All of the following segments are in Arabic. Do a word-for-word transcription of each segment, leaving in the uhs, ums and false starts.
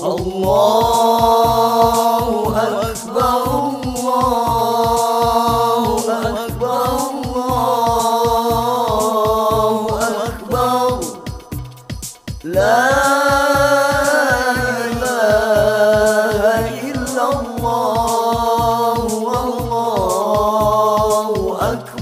الله أكبر الله أكبر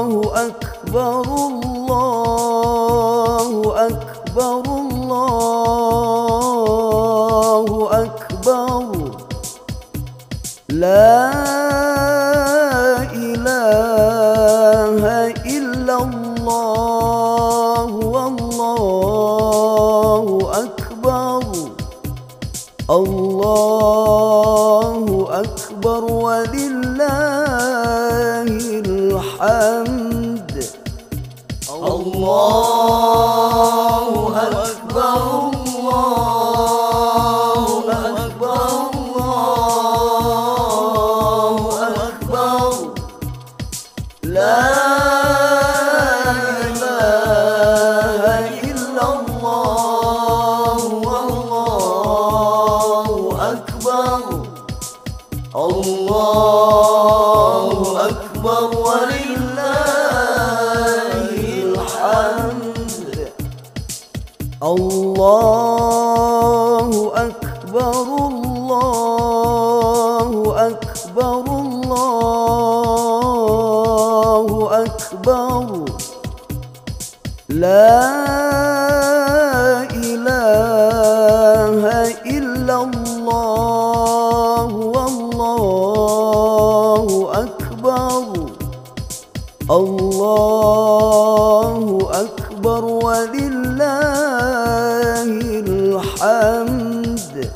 الله أكبر لا إله إلا الله والله أكبر الله أكبر ولله الله أكبر الله أكبر الله أكبر لا إله إلا الله والله أكبر الله أكبر ولله الحمد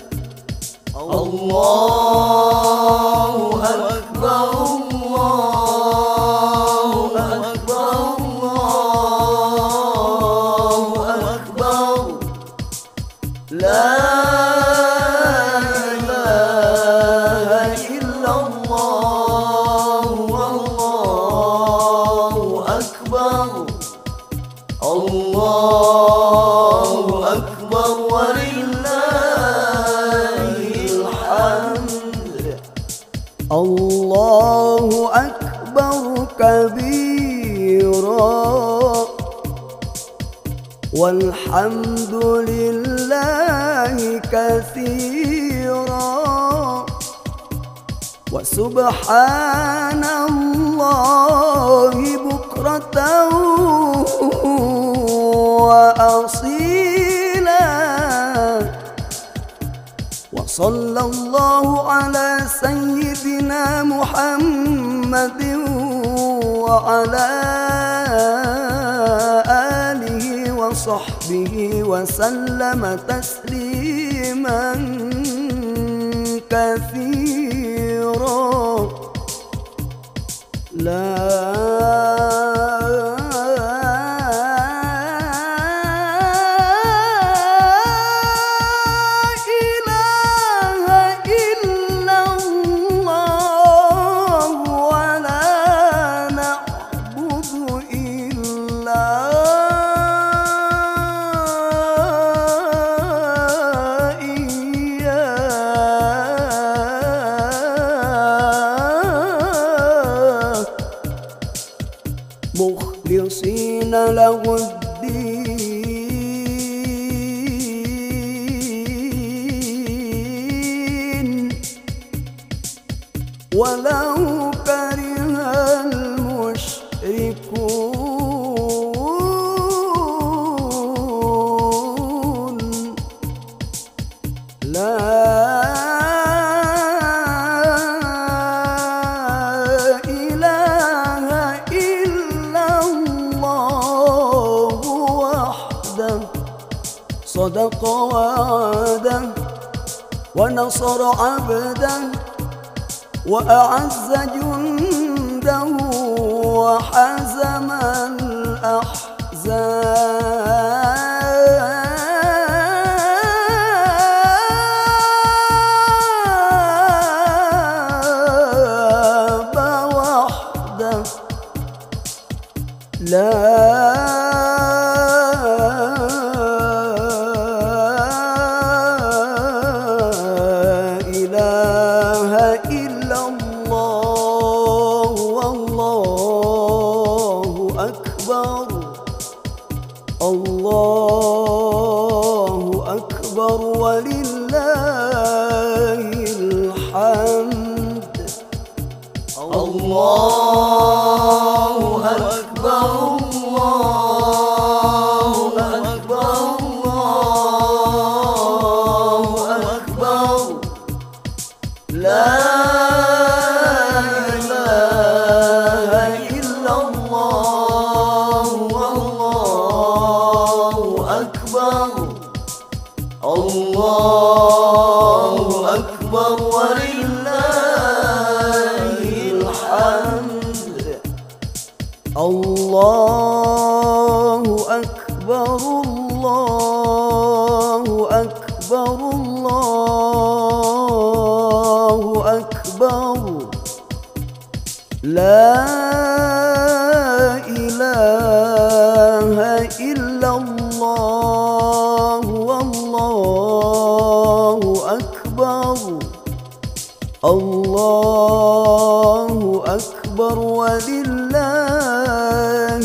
الله أكبر الله أكبر الله أكبر لا إله إلا الله والله أكبر الله أكبر الله أكبر الله أكبر الله أكبر لا إله إلا الله والله أكبر الله أكبر ولله الحمد الله أكبر الله أكبر الله أكبر لا إله إلا الله والله أكبر الله أكبر الله أكبر كبيرا والحمد لله كثيرا وسبحان الله بكرة وأصيلا وصلى الله على سيدنا محمد وعلى آله وصحبه وسلم تسليما كثيرا لا مخلصين له الدين ولو كره المشركون لا صدق وعده ونصر عبده وأعز جنده وحزم الأحزان ولله الحمد. الله أكبر الله أكبر الله أكبر لا إله إلا الله والله أكبر. الله أكبر ولله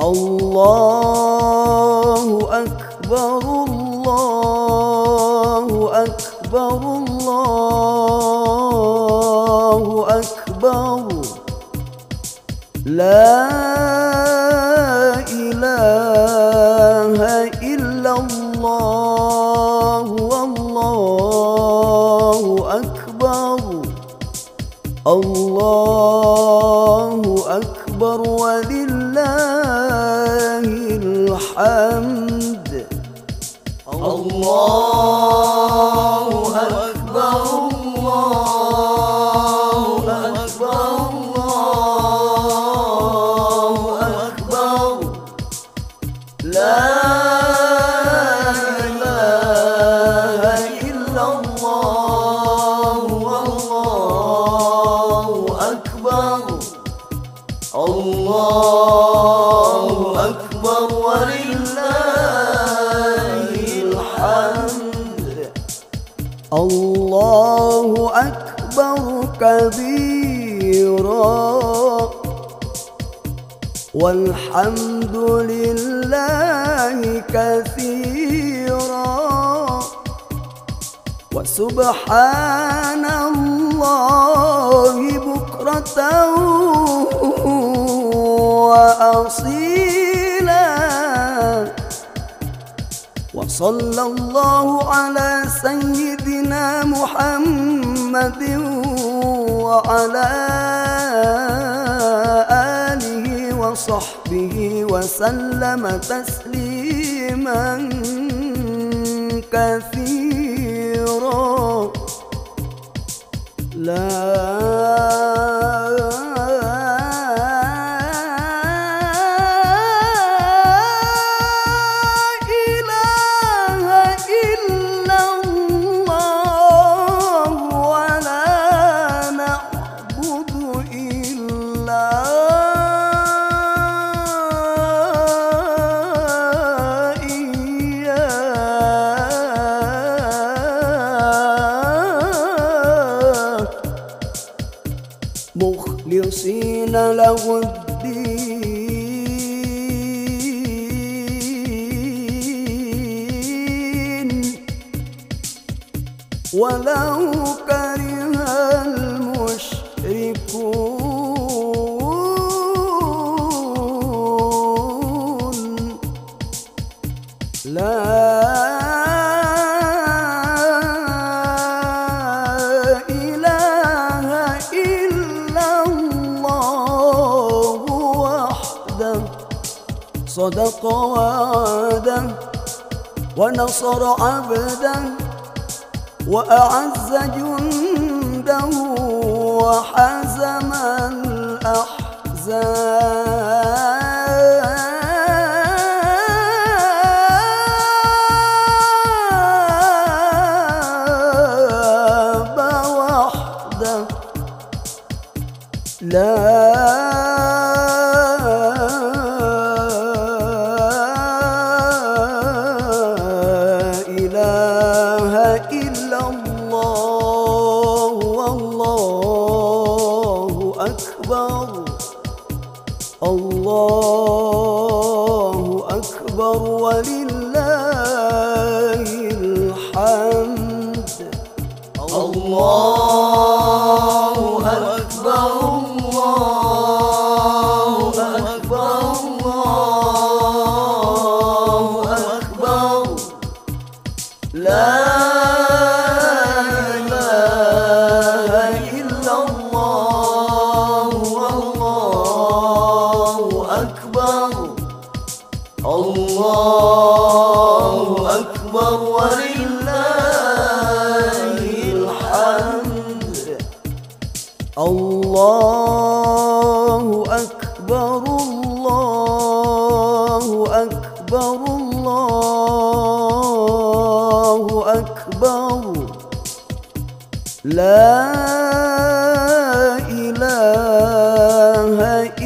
الله أكبر الله أكبر الله أكبر لا إله إلا الله والله أكبر. الله أكبر ولله الحمد. الله أكبر الله أكبر الله أكبر لا إله إلا الله والله أكبر. الله أكبر ولله الحمد. الله أكبر الله أكبر الله أكبر لا إله إلا الله والله أكبر. الله أكبر ولله الحمد. الله أكبر الله أكبر الله أكبر لا إله إلا الله والله أكبر. الله أكبر ولله الحمد. الله أكبر كبيرا والحمد لله كثيرا وسبحان الله بكرة وأصيلا وصلى الله على سيدنا محمد وعلى آله وصحبه وسلم تسليما كثيرا. لا مخلصين له الدين ولو كره المشركون. لا صدق وعده ونصر عبده وأعز جنده وحزم الأحزان. أكبر ولله الحمد. الله أكبر الله أكبر الله أكبر لا إله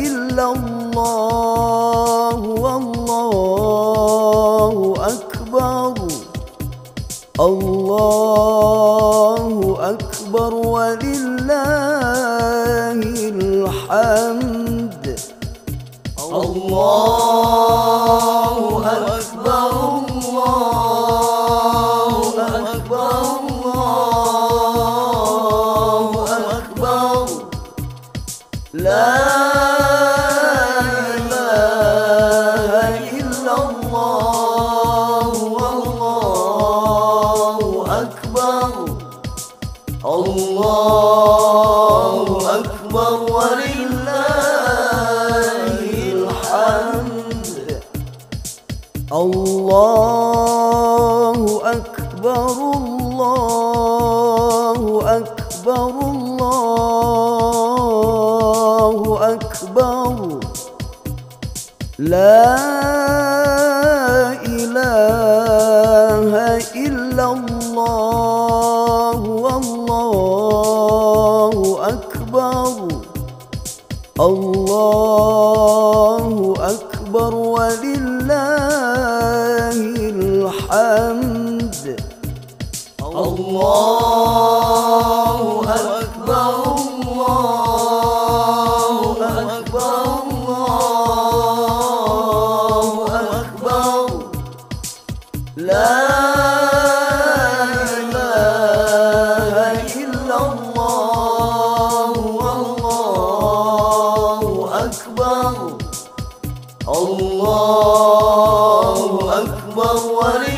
إلا الله والله أكبر. الله أكبر ولله الحمد. الله أكبر الله أكبر الله أكبر لا إله إلا الله والله أكبر. الله أكبر ولله الحمد. الله أكبر الله أكبر الله أكبر لا إله إلا الله والله أكبر. الله أكبر ولله الحمد. الله أكبر الله أكبر الله أكبر لا إله إلا الله والله أكبر. الله أكبر ولله الحمد. الله أكبر الله أكبر الله أكبر لا إله إلا الله والله أكبر. الله أكبر ولله